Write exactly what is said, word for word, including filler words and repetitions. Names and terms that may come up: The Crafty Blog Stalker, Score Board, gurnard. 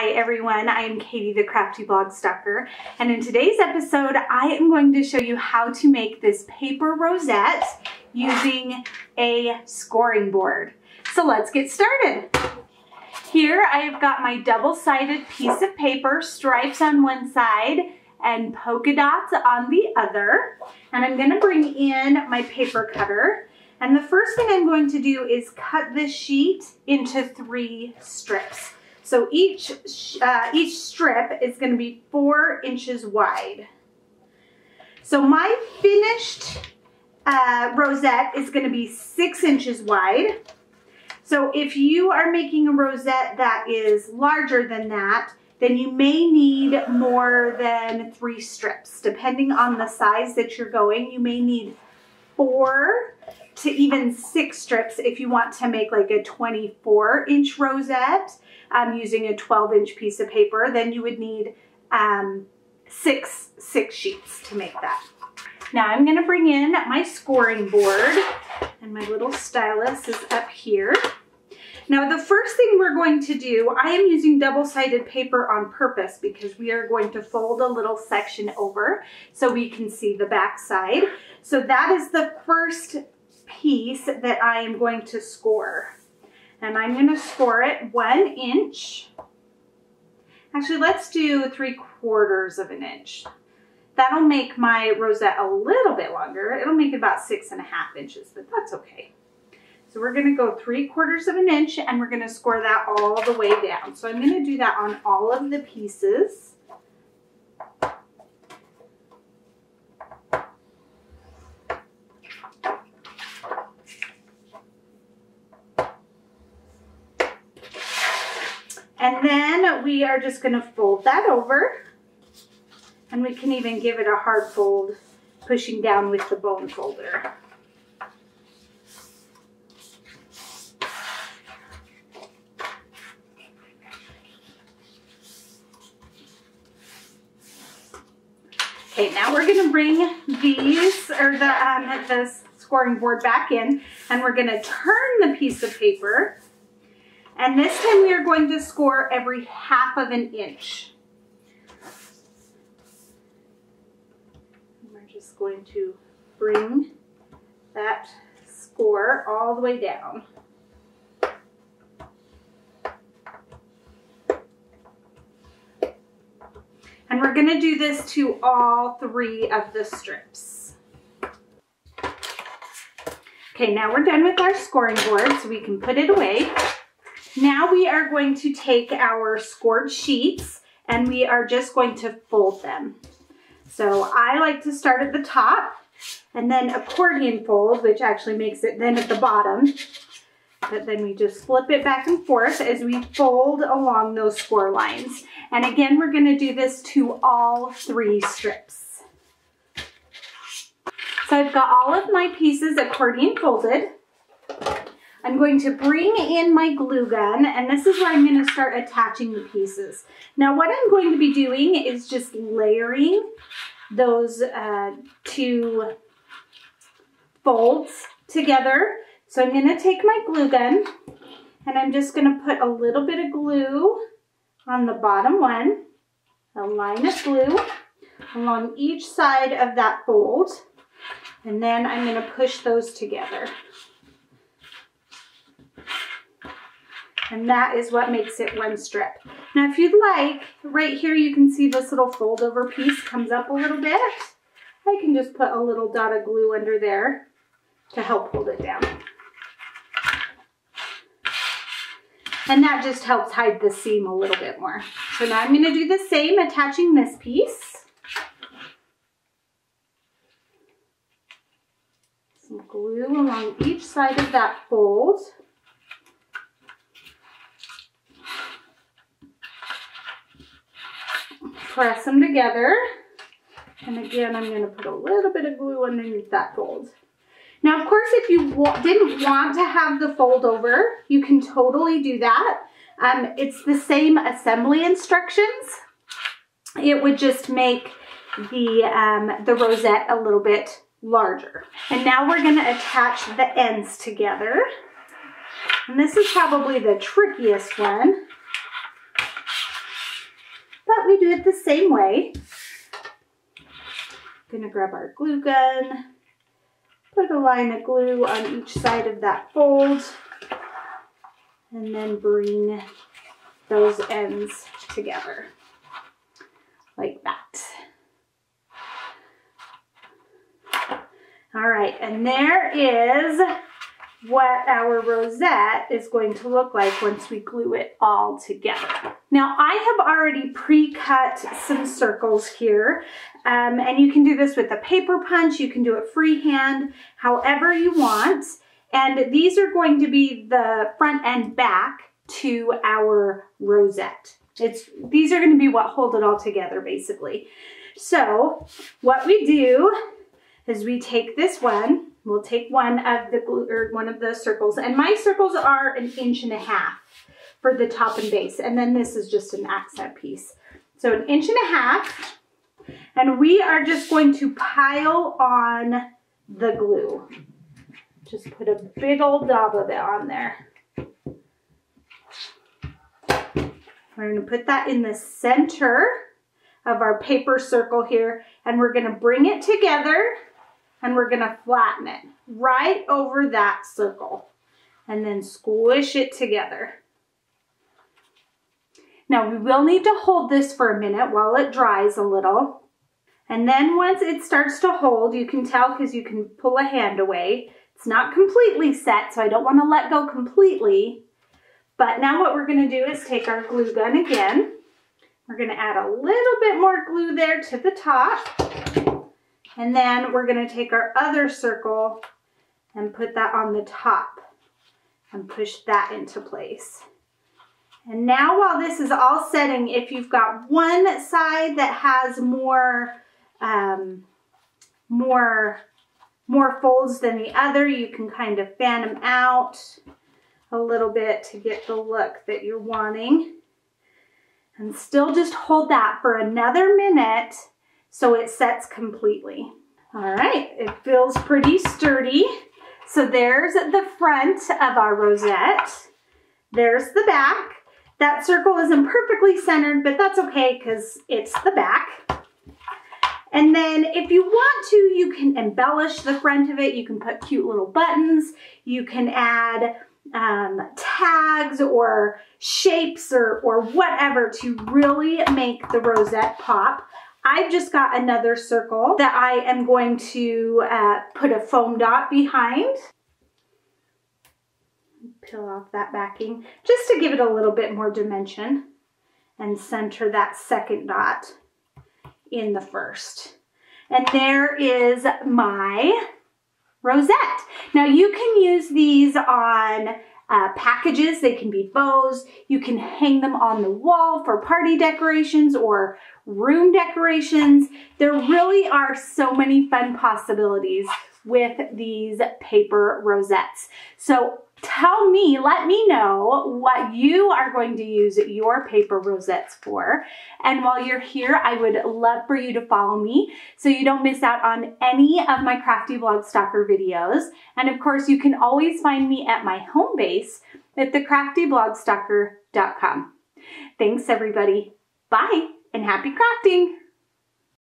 Hi everyone, I am Katie, the Crafty Blog Stalker, and in today's episode I am going to show you how to make this paper rosette using a scoring board. So let's get started. Here I have got my double-sided piece of paper, stripes on one side and polka dots on the other, and I'm going to bring in my paper cutter, and the first thing I'm going to do is cut this sheet into three strips. So each, uh, each strip is going to be four inches wide. So my finished uh, rosette is going to be six inches wide. So if you are making a rosette that is larger than that, then you may need more than three strips. Depending on the size that you're going, you may need four to even six strips if you want to make like a twenty-four inch rosette um, using a twelve inch piece of paper. Then you would need um, six, six sheets to make that. Now I'm gonna bring in my scoring board, and my little stylus is up here. Now the first thing we're going to do, I am using double-sided paper on purpose because we are going to fold a little section over so we can see the back side. So that is the first piece that I am going to score. And I'm going to score it one inch. Actually, let's do three quarters of an inch. That'll make my rosette a little bit longer. It'll make it about six and a half inches, but that's okay. So we're going to go three quarters of an inch and we're going to score that all the way down. So I'm going to do that on all of the pieces. And then we are just going to fold that over, and we can even give it a hard fold, pushing down with the bone folder. Okay, now we're going to bring these, or the, um, the scoring board back in, and we're going to turn the piece of paper. And this time we are going to score every half of an inch. And we're just going to bring that score all the way down. And we're going to do this to all three of the strips. Okay, now we're done with our scoring board, so we can put it away. Now we are going to take our scored sheets and we are just going to fold them. So I like to start at the top and then accordion fold, which actually makes it then at the bottom. But then we just flip it back and forth as we fold along those score lines. And again, we're going to do this to all three strips. So I've got all of my pieces accordion folded. I'm going to bring in my glue gun, and this is where I'm going to start attaching the pieces. Now what I'm going to be doing is just layering those uh, two folds together. So I'm going to take my glue gun and I'm just going to put a little bit of glue on the bottom one, a line of glue along each side of that fold, and then I'm going to push those together. And that is what makes it one strip. Now, if you'd like, right here you can see this little fold over piece comes up a little bit. I can just put a little dot of glue under there to help hold it down. And that just helps hide the seam a little bit more. So now I'm gonna do the same, attaching this piece. Some glue along each side of that fold. Press them together, and again I'm going to put a little bit of glue underneath that fold. Now of course, if you wa didn't want to have the fold over, you can totally do that. Um, it's the same assembly instructions. It would just make the, um, the rosette a little bit larger. And now we're going to attach the ends together, and this is probably the trickiest one. did the same way. Gonna grab our glue gun, put a line of glue on each side of that fold, and then bring those ends together like that. All right, and there is what our rosette is going to look like once we glue it all together. Now I have already pre-cut some circles here, um, and you can do this with a paper punch, you can do it freehand, however you want. And these are going to be the front and back to our rosette. It's, these are going to be what hold it all together basically. So what we do is we take this one, we'll take one of the glue, or one of the circles, and my circles are an inch and a half for the top and base, and then this is just an accent piece. So an inch and a half, and we are just going to pile on the glue. Just put a big old dob of it on there. We're going to put that in the center of our paper circle here, and we're going to bring it together. And we're gonna flatten it right over that circle and then squish it together. Now we will need to hold this for a minute while it dries a little. And then once it starts to hold, you can tell because you can pull a hand away. It's not completely set, so I don't wanna let go completely. But now what we're gonna do is take our glue gun again. We're gonna add a little bit more glue there to the top. And then we're going to take our other circle and put that on the top and push that into place. And now while this is all setting, if you've got one side that has more, um, more, more folds than the other, you can kind of fan them out a little bit to get the look that you're wanting. And still just hold that for another minute, so it sets completely. All right, it feels pretty sturdy. So there's the front of our rosette. There's the back. That circle isn't perfectly centered, but that's okay because it's the back. And then if you want to, you can embellish the front of it. You can put cute little buttons. You can add um, tags or shapes or, or whatever to really make the rosette pop. I've just got another circle that I am going to uh, put a foam dot behind. Peel off that backing just to give it a little bit more dimension and center that second dot in the first. And there is my rosette. Now you can use these on Uh, packages, they can be bows, you can hang them on the wall for party decorations or room decorations. There really are so many fun possibilities with these paper rosettes. So tell me, let me know what you are going to use your paper rosettes for. And while you're here, I would love for you to follow me so you don't miss out on any of my Crafty Blog Stalker videos. And of course, you can always find me at my home base at the crafty blog stalker dot com. Thanks everybody. Bye and happy crafting.